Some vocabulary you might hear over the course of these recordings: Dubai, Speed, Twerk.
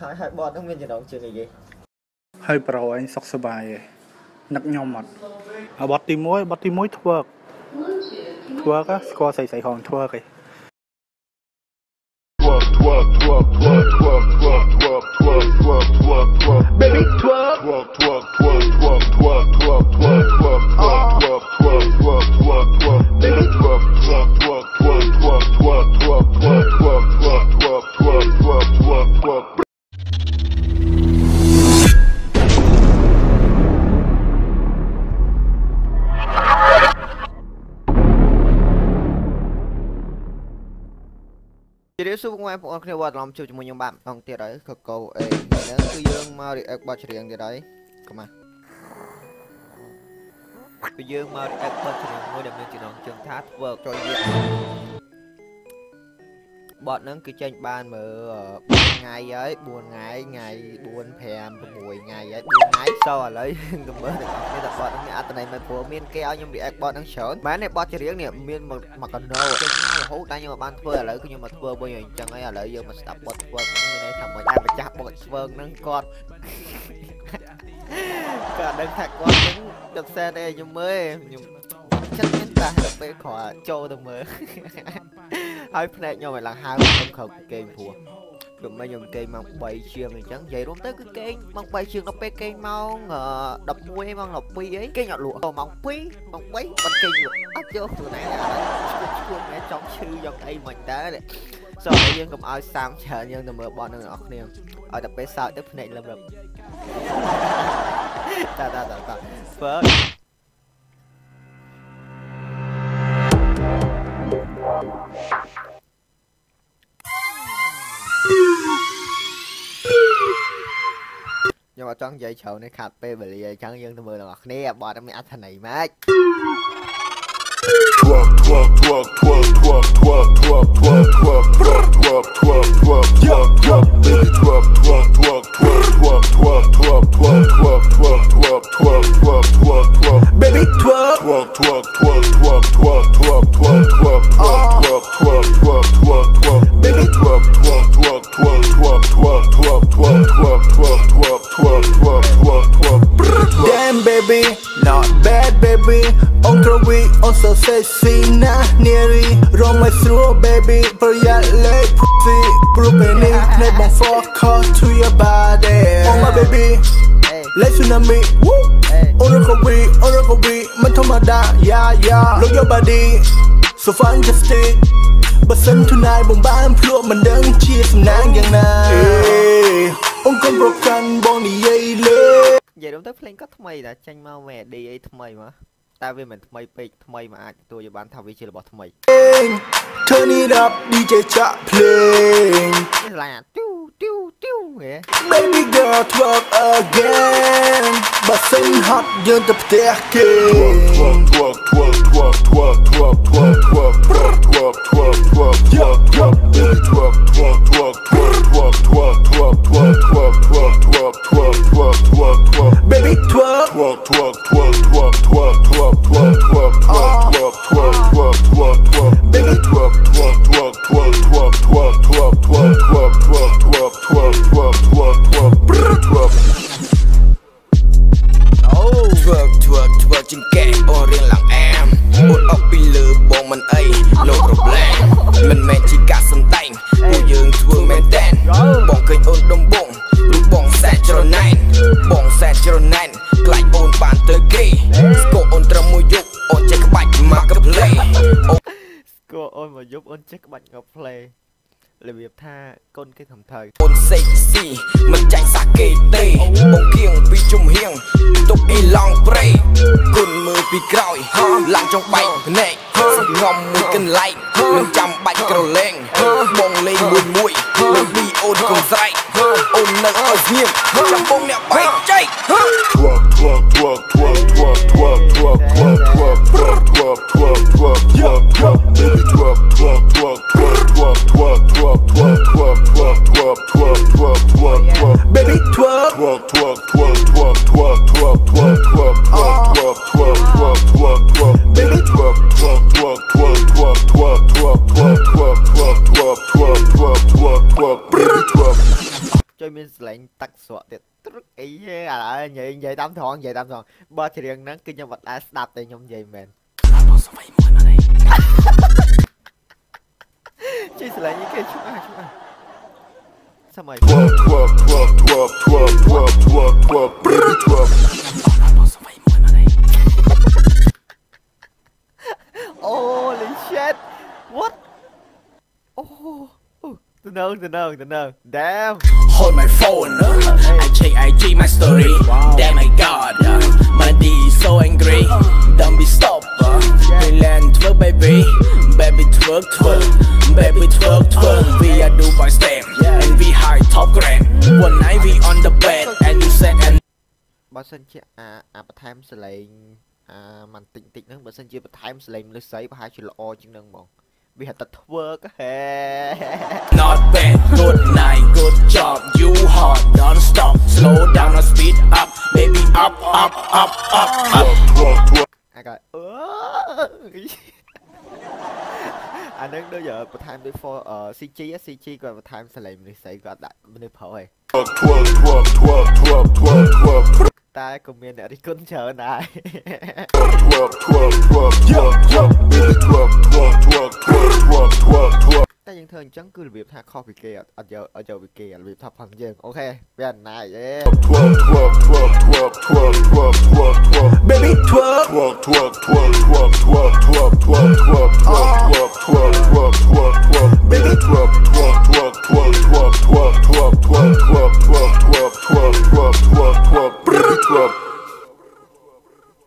Hai bọn nó mình đó chuyện gì hơi pro anh sọc sờ bài nặc nhau mặt à bọt tí mối twerk á score sài hòn twerk kì baby Chỉ số của em cũng không làm chịu cho mình bạn ông tiệt đấy cực cầu ấy nếu cứ dương mà để bao chuyện thì đấy cơ mà cứ dương mà để bao chuyện mới được nên chỉ nói trường thát vợ cho diện bọn nó cứ tranh ban mở ngày ấy buồn ngày buồn phèm mùi ngày ấy buồn ngày sau lấy tụi bớt nên là bọn nó này mà của miên keo nhưng bị bọn nó sớm bán này bao chuyện này miên mà còn đâu hú ta nhưng mà ban thưa lại cứ nhưng mà thưa bây giờ chẳng ấy lại giờ mà tập bật vâng mình ấy thầm mà ra mà chạp bật vâng nâng con cả đơn thạch con đứng đập xe đây nhưng mới nhưng chắc chắn ta được về khỏi châu được mới hai phần này nhau mày là hai không khẩu kênh phù được mấy nhầm kênh mang bay chiêng thì chẳng vậy đúng tới cái kênh mang bay chiêng nó pe kênh mau ngờ đập muối mang lọc pi ấy cái nhọn lụa còn mỏng pi mỏng bấy bằng kênh ấp vô từ này mẹ trong chư dòng đây mình tới đấy sau này dân cầm ao sang chờ dân từ mở bọn nó niềm ở đập cái sao tiếp này là được ta phớt nhưng mà trong dây chậu này khát pe bể chẳng dân từ mở là nè bọn nó mẹ thằng này mẹ baby damn baby not bad baby on the way on so sexy nah nearly wrong my through baby for your leg pussy proving it never fall to your body oh my baby let's tsunami woo on the way man thoma da yeah look your body so fantastic but sun tonight bong ban phluo man dang chia sam nang yang na ông con pro can bong ni yai le vậy đúng tới plan có thay đã tranh mau mẹ đi ấy thay mà ta vì mình thay pe thay mà ai tôi dự bán thao vi chơi là bỏ thay turn it up DJ chop play là tiêu vậy baby girl twerk again but sing hot dương tập tech baby ôn check bạch ngọc play là việc tha con cái thầm thời ôn sexy mình tránh xa kê tê bóng kiêng vì chung hiền tục y long play côn mưa vì còi lặng trong bạch nè ngòm mùi cân lạnh mình chăm bạch cầu lên bóng lên mùi mình đi ôn cầu dạy ôn nâng ở riêng chăm bóng nẹo bạch chạy lạnh tắc sọt để trút ấy à vậy vậy tam thọn ba thì riêng nắng kinh nhân vật đã đạp tay nhom vậy mền chơi lại những cái chúng sao mày holy shit what oh The nerve. Damn. Hold my phone. I check my story. Wow. Damn my god. My D is so angry. Don't be stopped. We learn twerk, baby. Baby twerk, twerk. Baby twerk, twerk. We are Dubai stamp. Yeah. And we high top grand. One night we on the bed and you said and. Bà xin chia bà time slay màn tịnh nữa. Bà xin chia bà time slay mình lấy sấy bà hai chuyện lo chứ nâng bọn. We had to twerk. Not bad, good night, good job. You hot, don't stop. Slow down or speed up. Baby, up. I got. Anh đứng đó giờ một time before CG còn một time slay mình sẽ gọi lại mình phở này. Ta comment để đi côn chờ này. Ta dân thường chẳng cứ việc tha kho bị kẹt ở giờ bị kẹt việc thập phần dân ok bên này yeah. Baby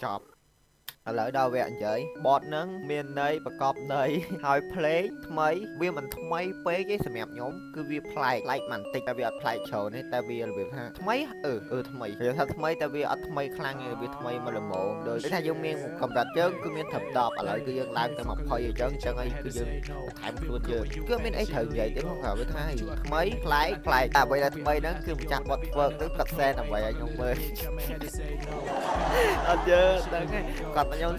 chọp ở lỡ đâu vậy anh chơi bọt nâng miền nơi và cọp nơi hỏi play mấy vì mình mấy với cái sầm nhạc nhóm cứ vì play like mình tịch tại vì play show nên tại vì việc ha mấy mấy vì sao mấy tại vì ở mấy khang vì mấy mà là mộ đời để thay dương miên một cầm đặt chứ cứ miên thập đọp ở lại cứ dương làm cái mập thôi vậy chứ chẳng ai cứ dương thải một luôn chưa cứ miên ấy thử vậy chứ không phải với thay mấy play à vậy là mấy đó cứ chặt bọt vợ cứ đặt xe nằm vậy anh không ơi anh chưa đang nghe còn anh nhon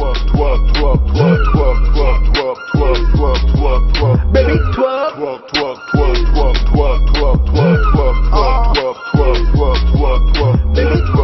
baby twerk twerk twerk twerk twerk twerk twerk twerk twerk twerk twerk twerk baby twerk